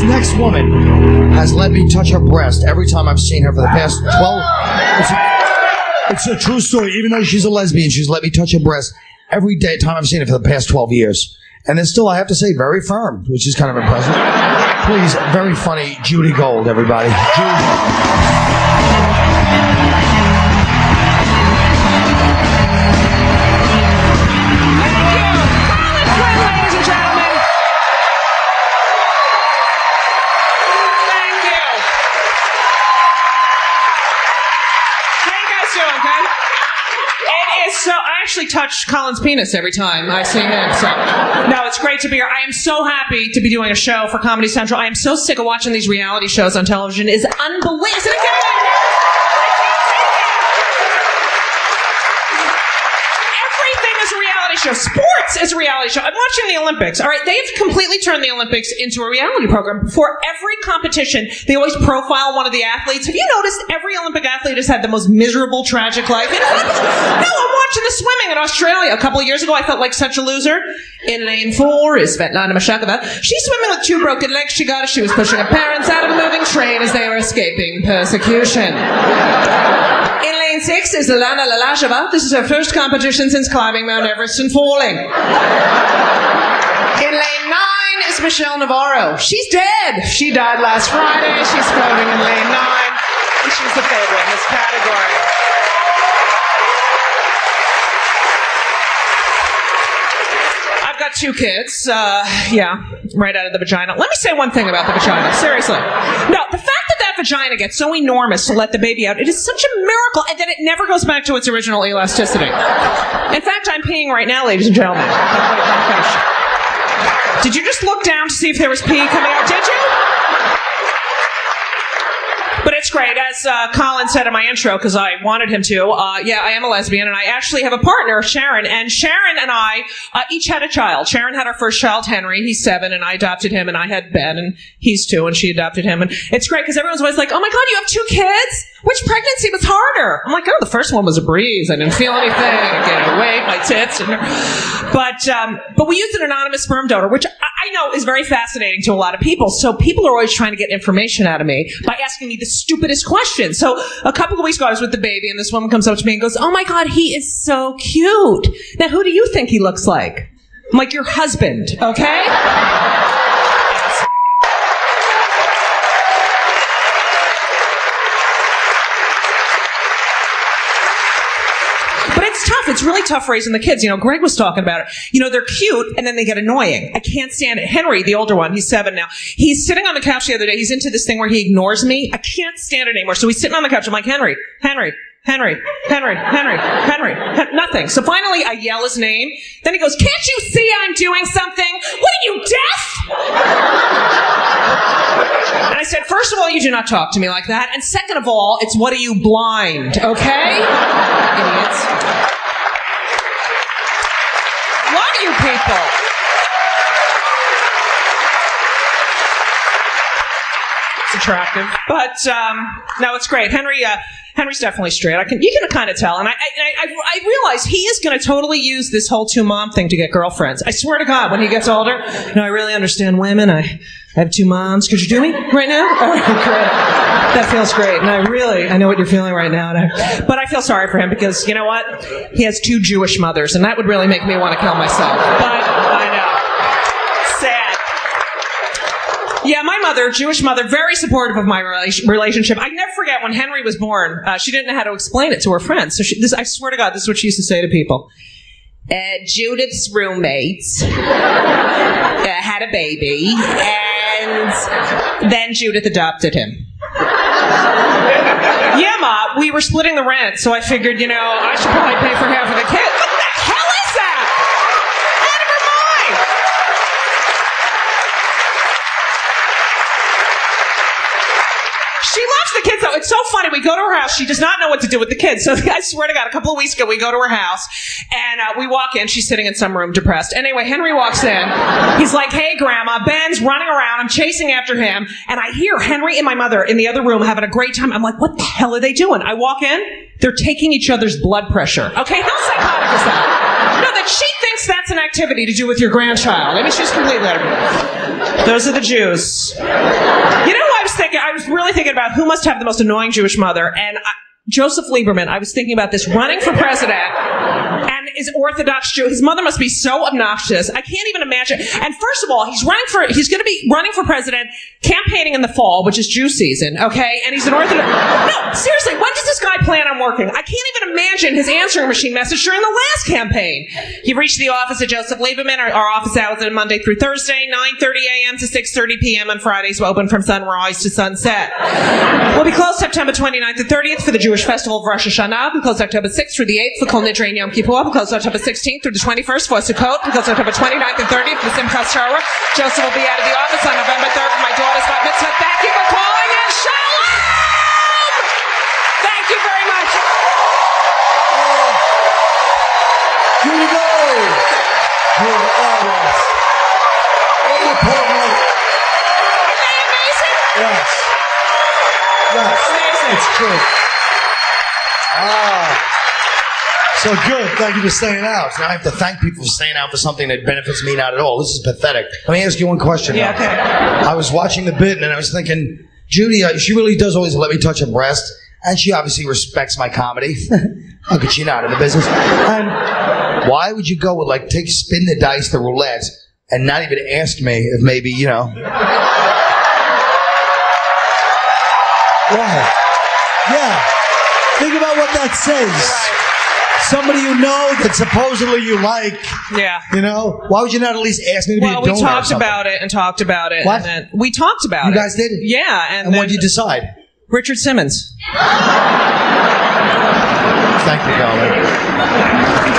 This next woman has let me touch her breast every time I've seen her for the past 12... It's a true story. Even though she's a lesbian, she's let me touch her breast every day time I've seen her for the past 12 years. And it's still, I have to say, very firm, which is kind of impressive. Please, very funny, Judy Gold, everybody. Touch Colin's penis every time I see him. So, no, it's great to be here. I am so happy to be doing a show for Comedy Central. I am so sick of watching these reality shows on television. It's unbelievable. Everything is a reality show. Sports is a reality show. I'm watching the Olympics. All right, they have completely turned the Olympics into a reality program. Before every competition, they always profile one of the athletes. Have you noticed every Olympic athlete has had the most miserable, tragic life? You know, I'm watching the swimming in Australia. A couple of years ago, I felt like such a loser. In lane 4 is Svetlana Mashkova. She's swimming with 2 broken legs she got as she was pushing her parents out of a moving train as they were escaping persecution. In lane 6 is Alana Lalajava. This is her first competition since climbing Mount Everest and falling. In lane 9 is Michelle Navarro. She's dead. She died last Friday. She's floating in lane 9, and she's the favorite in this category. I've got 2 kids. Right out of the vagina. Let me say one thing about the vagina. Seriously. No, the fact that that vagina gets so enormous to let the baby out, it is such a miracle, and then it never goes back to its original elasticity. In fact, I'm peeing right now, ladies and gentlemen. Did you just look down to see if there was pee coming out? Did you? But it's great. As Colin said in my intro, because I wanted him to, I am a lesbian, and I actually have a partner, Sharon. And Sharon and I each had a child. Sharon had our first child, Henry. He's 7, and I adopted him, and I had Ben, and he's 2, and she adopted him. And it's great, because everyone's always like, oh, my God, you have 2 kids? Which pregnancy was harder? I'm like, oh, the first one was a breeze. I didn't feel anything. I gained away, my tits. But we used an anonymous sperm donor, which I know is very fascinating to a lot of people. So people are always trying to get information out of me by asking me the stupidest question. So a couple of weeks ago, I was with the baby, and this woman comes up to me and goes, oh my God, he is so cute. Now, who do you think he looks like? I'm like, your husband, okay? But it's tough. It's really tough raising the kids. You know, Greg was talking about it. You know, they're cute, and then they get annoying. I can't stand it. Henry, the older one, he's 7 now. He's sitting on the couch the other day. He's into this thing where he ignores me. I can't stand it anymore. So he's sitting on the couch. I'm like, Henry. Nothing. So finally, I yell his name. Then he goes, can't you see I'm doing something? What are you, deaf? And I said, first of all, you do not talk to me like that. And second of all, it's what are you, blind, okay? Idiots. Love you people. Attractive, but no, it's great. Henry's definitely straight. You can kind of tell, and I realize he is going to totally use this whole 2-mom thing to get girlfriends. I swear to God, when he gets older, you know, I really understand women. I have 2 moms. Could you do me right now? All right, great. That feels great. And I know what you're feeling right now. But I feel sorry for him because, you know what? He has 2 Jewish mothers, and that would really make me want to kill myself. But I know. Yeah, my mother, Jewish mother, very supportive of my relationship. I never forget when Henry was born, she didn't know how to explain it to her friends. So I swear to God, this is what she used to say to people. Judith's roommate had a baby, and then Judith adopted him. Yeah, Ma, we were splitting the rent, so I figured, you know, I should probably pay for half of the kids. It's so funny. We go to her house. She does not know what to do with the kids. So I swear to God, a couple of weeks ago, we go to her house, and we walk in. She's sitting in some room, depressed. Anyway, Henry walks in. He's like, hey, Grandma. Ben's running around. I'm chasing after him. And I hear Henry and my mother in the other room having a great time. I'm like, what the hell are they doing? I walk in. They're taking each other's blood pressure. Okay, how psychotic is that? No, that she thinks that's an activity to do with your grandchild. I mean, she's completely out of it. Those are the Jews. You know, I was really thinking about who must have the most annoying Jewish mother, and Joseph Lieberman. I was thinking about this, running for president, and is Orthodox Jew. His mother must be so obnoxious. I can't even imagine. And first of all, he's going to be running for president, campaigning in the fall, which is Jew season, okay? And he's an Orthodox. No, seriously, when does this guy plan on working? I can't even imagine his answering machine message during the last campaign. He reached the office of Joseph Lieberman. Our office hours are Monday through Thursday, 9:30 a.m. to 6:30 p.m. on Fridays. We're open from sunrise to sunset. We'll be closed September 29th to 30th for the Jewish Festival of Rosh Hashanah. We close October 6th through the 8th for Kol Nidre and Yom Kippur. We close October 16th through the 21st for Sukkot. We close October 29th and 30th for Simchat Torah. Joseph will be out of the office on November 3rd for my daughter's bat mitzvah. Thank you for calling and shalom! Thank you very much. Judy Gold. What an appointment. Isn't that amazing? Yes. Yes. Amazing. It's good. So good. Thank you for staying out. Now I have to thank people for staying out for something that benefits me not at all. This is pathetic. Let me ask you one question. Yeah, okay. I was watching the bit and I was thinking, Judy, she really does always let me touch her breast, and she obviously respects my comedy. How could she not in the business? And why would you go with like spin the dice, the roulette, and not even ask me if maybe, you know? Why? Yeah. Think about what that says. Right. Somebody you know that supposedly you like. Yeah. You know? Why would you not at least ask me to be a donor? Well, we talked about it and talked about it. What? And then we talked about it. You guys did? Yeah. And what did you decide? Richard Simmons. Thank you, darling.